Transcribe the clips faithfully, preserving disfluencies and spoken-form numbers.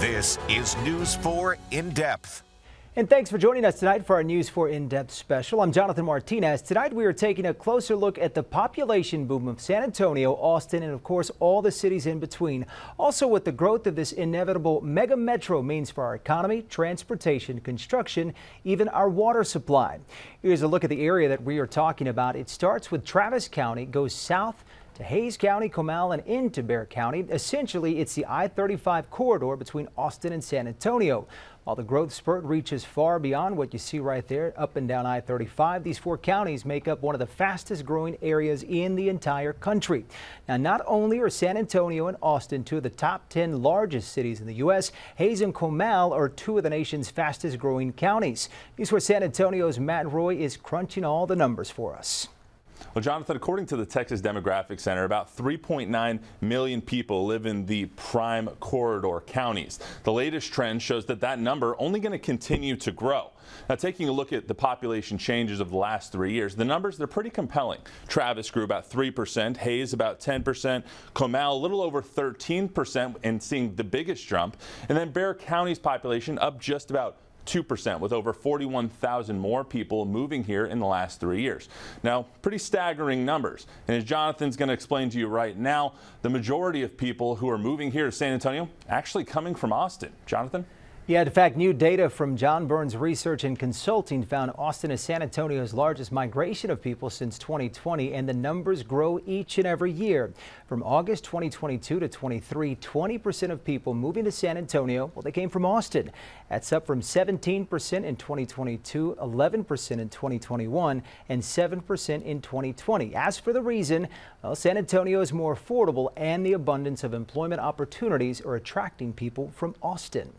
This is News four In Depth. And thanks for joining us tonight for our News four In-Depth special. I'm Jonathan Martinez. Tonight we are taking a closer look at the population boom of San Antonio, Austin, and of course all the cities in between. Also what the growth of this inevitable mega metro means for our economy, transportation, construction, even our water supply. Here's a look at the area that we are talking about. It starts with Travis County, goes south to Hays County, Comal, and into Bexar County. Essentially, it's the I thirty-five corridor between Austin and San Antonio. While the growth spurt reaches far beyond what you see right there, up and down I thirty-five, these four counties make up one of the fastest growing areas in the entire country. Now, not only are San Antonio and Austin two of the top ten largest cities in the U S, Hays and Comal are two of the nation's fastest growing counties. Here's where San Antonio's Matt Roy is crunching all the numbers for us. Well, Jonathan, according to the Texas Demographic Center, about three point nine million people live in the prime corridor counties. The latest trend shows that that number only going to continue to grow. Now, taking a look at the population changes of the last three years, the numbers, they're pretty compelling. Travis grew about three percent, Hays about ten percent, Comal a little over thirteen percent, and seeing the biggest jump. And then Bexar County's population up just about two percent, with over forty-one thousand more people moving here in the last three years. Now, pretty staggering numbers. And as Jonathan's going to explain to you right now, the majority of people who are moving here to San Antonio actually coming from Austin. Jonathan? Yeah, in fact, new data from John Burns Research and Consulting found Austin is San Antonio's largest migration of people since twenty twenty, and the numbers grow each and every year. From August twenty twenty-two to twenty-three, twenty percent of people moving to San Antonio, well, they came from Austin. That's up from seventeen percent in twenty twenty-two, eleven percent in twenty twenty-one, and seven percent in twenty twenty. As for the reason, well, San Antonio is more affordable, and the abundance of employment opportunities are attracting people from Austin.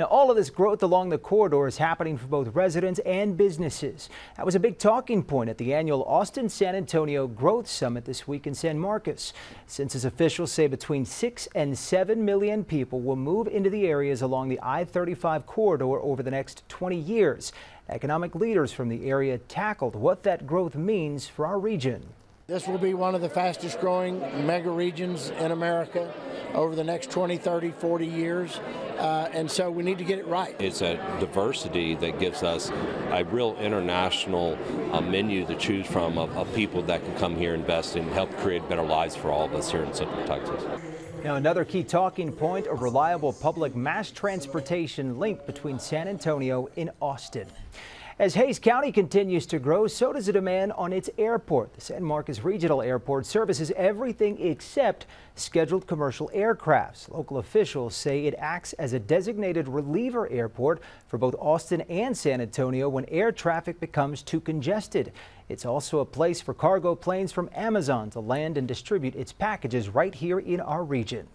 Now, all of this growth along the corridor is happening for both residents and businesses. That was a big talking point at the annual Austin-San Antonio Growth Summit this week in San Marcos. Census officials say between six and seven million people will move into the areas along the I thirty-five corridor over the next twenty years. Economic leaders from the area tackled what that growth means for our region. This will be one of the fastest growing mega regions in America over the next twenty, thirty, forty years. Uh, and so we need to get it right. It's a diversity that gives us a real international uh, menu to choose from of, of people that can come here, invest, and help create better lives for all of us here in Central Texas. Now, another key talking point, a reliable public mass transportation link between San Antonio and Austin. As Hays County continues to grow, so does the demand on its airport. The San Marcos Regional Airport services everything except scheduled commercial aircrafts. Local officials say it acts as a designated reliever airport for both Austin and San Antonio when air traffic becomes too congested. It's also a place for cargo planes from Amazon to land and distribute its packages right here in our region.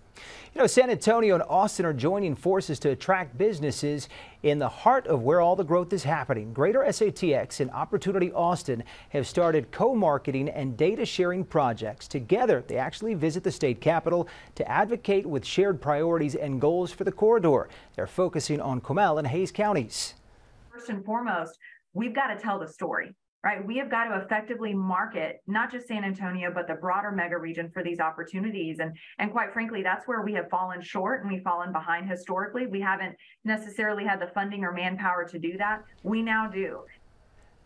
You know, San Antonio and Austin are joining forces to attract businesses in the heart of where all the growth is happening. Greater S A T X and Opportunity Austin have started co-marketing and data sharing projects. Together, they actually visit the state capital to advocate with shared priorities and goals for the corridor. They're focusing on Comal and Hays counties. First and foremost, we've got to tell the story. Right, we have got to effectively market not just San Antonio, but the broader mega region for these opportunities. And, and quite frankly, that's where we have fallen short and we've fallen behind historically. We haven't necessarily had the funding or manpower to do that. We now do.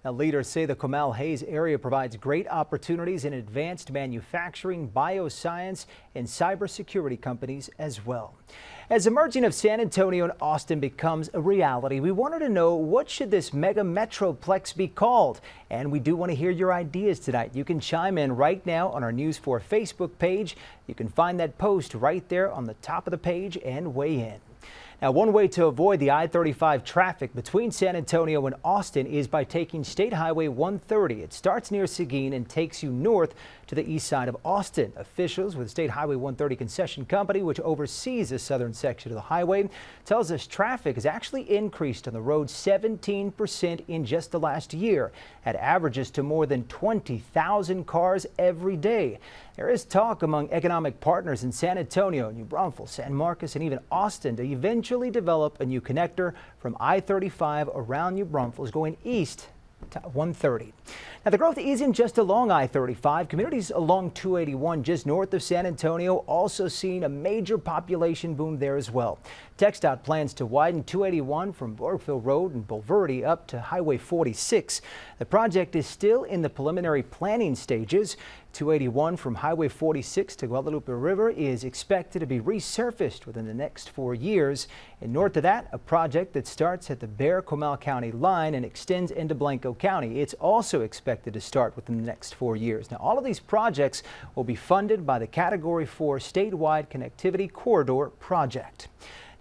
Now, leaders say the Comal Hays area provides great opportunities in advanced manufacturing, bioscience, and cybersecurity companies as well. As the merging of San Antonio and Austin becomes a reality, we wanted to know, what should this mega metroplex be called? And we do want to hear your ideas tonight. You can chime in right now on our News four Facebook page. You can find that post right there on the top of the page and weigh in. Now, one way to avoid the I thirty-five traffic between San Antonio and Austin is by taking State Highway one thirty. It starts near Seguin and takes you north to the east side of Austin. Officials with State Highway one thirty Concession Company, which oversees the southern section of the highway, tells us traffic has actually increased on the road seventeen percent in just the last year. That averages to more than twenty thousand cars every day. There is talk among economic partners in San Antonio, New Braunfels, San Marcos, and even Austin to eventually develop a new connector from I thirty-five around New Braunfels going east to one thirty. Now, the growth isn't just along I thirty-five. Communities along two eighty-one just north of San Antonio also seeing a major population boom there as well. TxDOT plans to widen two eighty-one from Burkeville Road and Bulverde up to Highway forty-six. The project is still in the preliminary planning stages. two eighty-one from Highway forty-six to Guadalupe River is expected to be resurfaced within the next four years. And north of that, a project that starts at the Bexar-Comal County line and extends into Blanco County. It's also expected to start within the next four years. Now, all of these projects will be funded by the Category four Statewide Connectivity Corridor Project.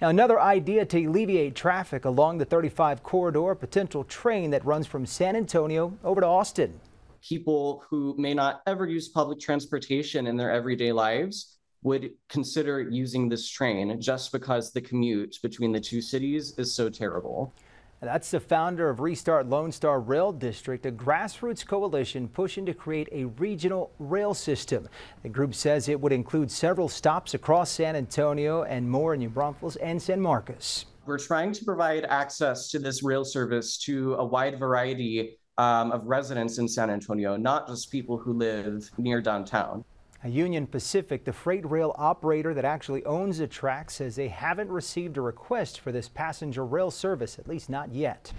Now, another idea to alleviate traffic along the thirty-five corridor, a potential train that runs from San Antonio over to Austin. People who may not ever use public transportation in their everyday lives would consider using this train just because the commute between the two cities is so terrible. That's the founder of Restart Lone Star Rail District, a grassroots coalition pushing to create a regional rail system. The group says it would include several stops across San Antonio and more in New Braunfels and San Marcos. We're trying to provide access to this rail service to a wide variety um, of residents in San Antonio, not just people who live near downtown. Union Pacific, the freight rail operator that actually owns the track, says they haven't received a request for this passenger rail service, at least not yet.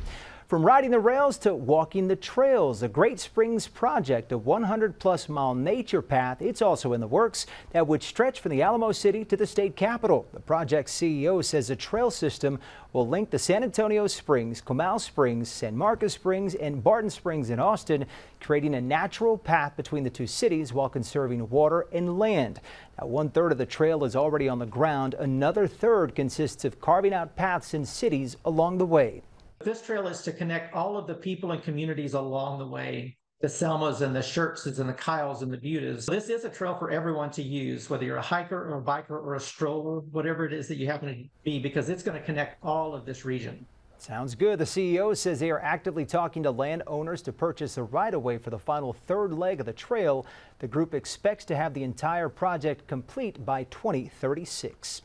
From riding the rails to walking the trails, the Great Springs project, a one hundred plus mile nature path, it's also in the works, that would stretch from the Alamo City to the state capitol. The project's C E O says the trail system will link the San Antonio Springs, Comal Springs, San Marcos Springs, and Barton Springs in Austin, creating a natural path between the two cities while conserving water and land. Now, one third of the trail is already on the ground. Another third consists of carving out paths in cities along the way. This trail is to connect all of the people and communities along the way, the Selmas and the Schertzes and the Kyles and the Butas. This is a trail for everyone to use, whether you're a hiker or a biker or a stroller, whatever it is that you happen to be, because it's going to connect all of this region. Sounds good. The C E O says they are actively talking to landowners to purchase a right-of-way for the final third leg of the trail. The group expects to have the entire project complete by twenty thirty-six.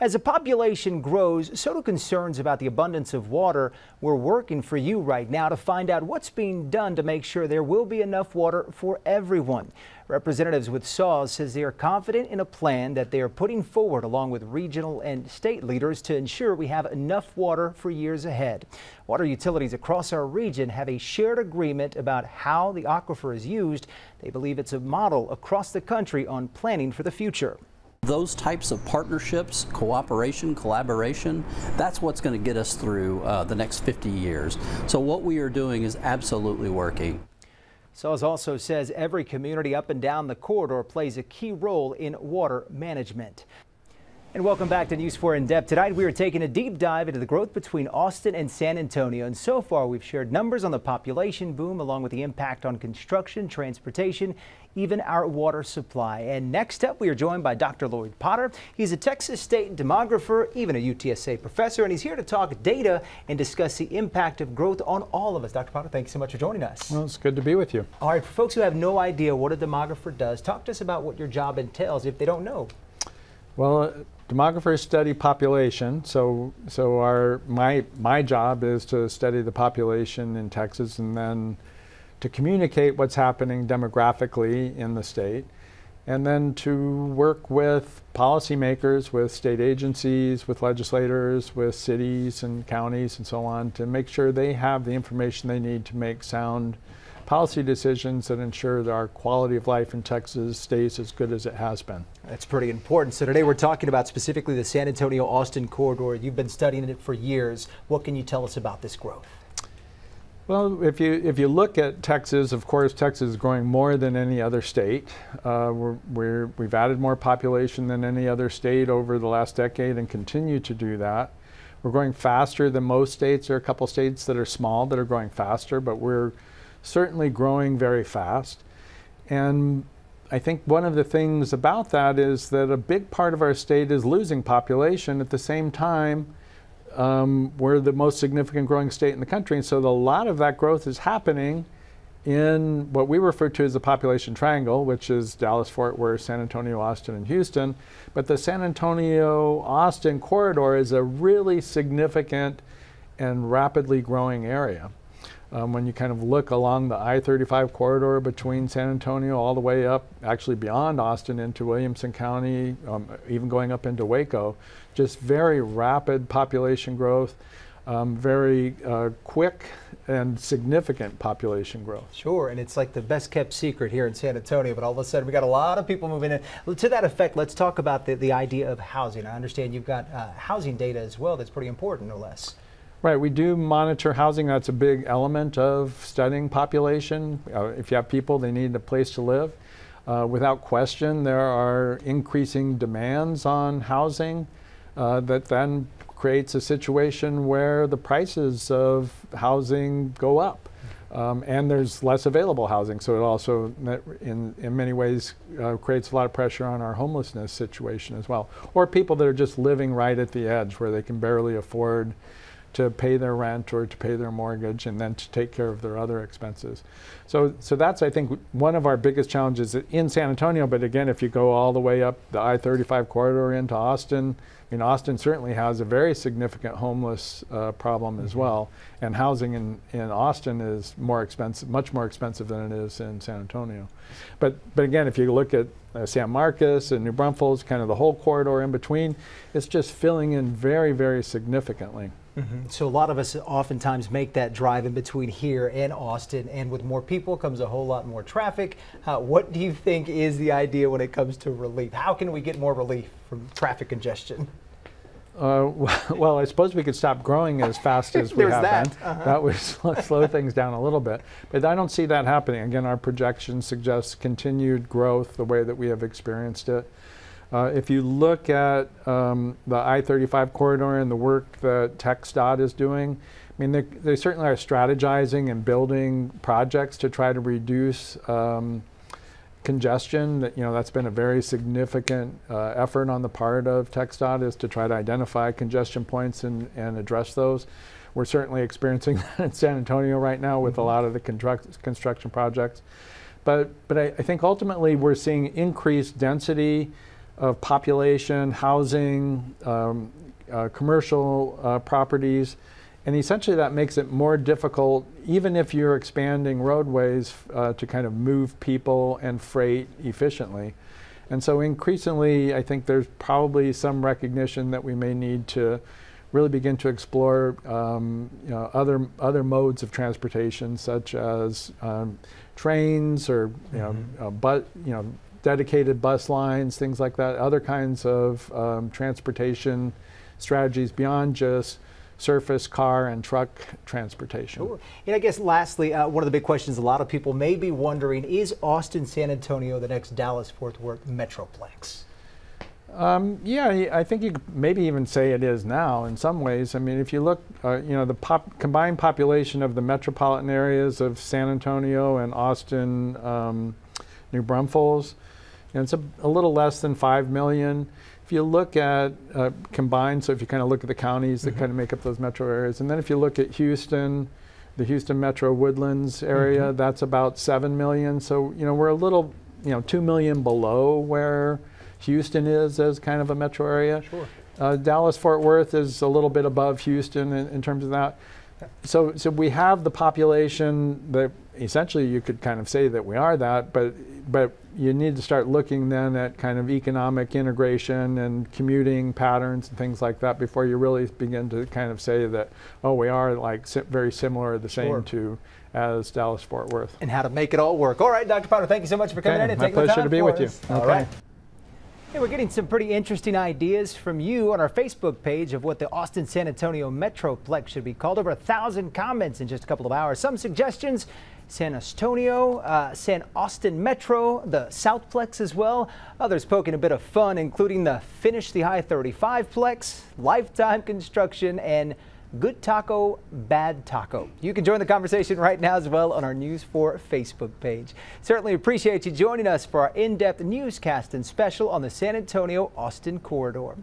As the population grows, so do concerns about the abundance of water. We're working for you right now to find out what's being done to make sure there will be enough water for everyone. Representatives with SAWS says they are confident in a plan that they are putting forward along with regional and state leaders to ensure we have enough water for years ahead. Ahead. Water utilities across our region have a shared agreement about how the aquifer is used. They believe it's a model across the country on planning for the future. Those types of partnerships, cooperation, collaboration, that's what's going to get us through uh, the next fifty years. So what we are doing is absolutely working. SAWS also says every community up and down the corridor plays a key role in water management. And welcome back to News four In Depth. Tonight, we are taking a deep dive into the growth between Austin and San Antonio. And so far, we've shared numbers on the population boom, along with the impact on construction, transportation, even our water supply. And next up, we are joined by Doctor Lloyd Potter. He's a Texas State demographer, even a U T S A professor, and he's here to talk data and discuss the impact of growth on all of us. Doctor Potter, thanks so much for joining us. Well, it's good to be with you. All right, for folks who have no idea what a demographer does, talk to us about what your job entails if they don't know. Well, demographers study population, so so our my my job is to study the population in Texas and then to communicate what's happening demographically in the state, and then to work with policymakers, with state agencies, with legislators, with cities and counties and so on, to make sure they have the information they need to make sound policy decisions that ensure that our quality of life in Texas stays as good as it has been. That's pretty important. So today we're talking about specifically the San Antonio-Austin corridor. You've been studying it for years. What can you tell us about this growth? Well, if you if you look at Texas, of course, Texas is growing more than any other state. Uh, we're, we're, we've added more population than any other state over the last decade and continue to do that. We're growing faster than most states. There are a couple states that are small that are growing faster, but we're certainly growing very fast. And I think one of the things about that is that a big part of our state is losing population. At the same time, um, we're the most significant growing state in the country. And so the, a lot of that growth is happening in what we refer to as the population triangle, which is Dallas, Fort Worth, San Antonio, Austin, and Houston. But the San Antonio-Austin corridor is a really significant and rapidly growing area. Um, when you kind of look along the I thirty-five corridor between San Antonio all the way up, actually beyond Austin into Williamson County, um, even going up into Waco, just very rapid population growth, um, very uh, quick and significant population growth. Sure, and it's like the best kept secret here in San Antonio, but all of a sudden we got a lot of people moving in. To that effect, let's talk about the, the idea of housing. I understand you've got uh, housing data as well that's pretty important, no less. Right, we do monitor housing. That's a big element of studying population. Uh, if you have people, they need a place to live. Uh, without question, there are increasing demands on housing uh, that then creates a situation where the prices of housing go up. Um, and there's less available housing, so it also, in, in many ways, uh, creates a lot of pressure on our homelessness situation as well. Or people that are just living right at the edge where they can barely afford to pay their rent or to pay their mortgage and then to take care of their other expenses. So, so that's, I think, one of our biggest challenges in San Antonio. But again, if you go all the way up the I thirty-five corridor into Austin, I mean, Austin certainly has a very significant homeless uh, problem as well. And housing in, in Austin is more expensive, much more expensive than it is in San Antonio. But, but again, if you look at Uh, San Marcos and New Braunfels, kind of the whole corridor in between, it's just filling in very, very significantly. Mm-hmm. So a lot of us oftentimes make that drive in between here and Austin, and with more people comes a whole lot more traffic. Uh, what do you think is the idea when it comes to relief? How can we get more relief from traffic congestion? Uh, well, I suppose we could stop growing as fast as we have that. been. Uh-huh. That would slow, slow things down a little bit. But I don't see that happening. Again, our projection suggests continued growth the way that we have experienced it. Uh, if you look at um, the I thirty-five corridor and the work that TxDOT is doing, I mean, they, they certainly are strategizing and building projects to try to reduce um, congestion. That, you know, that's been a very significant uh, effort on the part of TxDOT, is to try to identify congestion points and, and address those. We're certainly experiencing that in San Antonio right now with mm-hmm. a lot of the construction projects. But, but I, I think ultimately we're seeing increased density of population, housing, um, uh, commercial uh, properties. And essentially that makes it more difficult, even if you're expanding roadways, uh, to kind of move people and freight efficiently. And so increasingly, I think there's probably some recognition that we may need to really begin to explore um, you know, other, other modes of transportation, such as um, trains or you mm-hmm. know, uh, but, you know, dedicated bus lines, things like that, other kinds of um, transportation strategies beyond just surface, car, and truck transportation. Sure. And I guess lastly, uh, one of the big questions a lot of people may be wondering, is Austin-San Antonio the next Dallas-Fort Worth Metroplex? Um, yeah, I think you could maybe even say it is now in some ways. I mean, if you look, uh, you know, the pop combined population of the metropolitan areas of San Antonio and Austin, um, New Braunfels, and it's a, a little less than five million. If you look at uh, combined, so if you kind of look at the counties that mm-hmm. kind of make up those metro areas, and then if you look at Houston, the Houston Metro Woodlands area, mm-hmm. that's about seven million. So, you know, we're a little, you know, two million below where Houston is as kind of a metro area. Sure. Uh, Dallas-Fort Worth is a little bit above Houston in, in terms of that. So, so we have the population that essentially you could kind of say that we are that, but, but you need to start looking then at kind of economic integration and commuting patterns and things like that before you really begin to kind of say that, oh, we are like very similar or the same sure. to as Dallas-Fort Worth. And how to make it all work. All right, Doctor Potter, thank you so much for coming okay. in and My taking the time. My pleasure to be with us. you. Okay. All right. Hey, we're getting some pretty interesting ideas from you on our Facebook page of what the Austin-San Antonio Metroplex should be called. Over a thousand comments in just a couple of hours. Some suggestions: San Antonio, uh, San Austin Metro, the Southplex as well. Others poking a bit of fun, including the Finish the I thirty-five plex, Lifetime Construction, and Good Taco, Bad Taco. You can join the conversation right now as well on our News four Facebook page. Certainly appreciate you joining us for our in-depth newscast and special on the San Antonio-Austin corridor.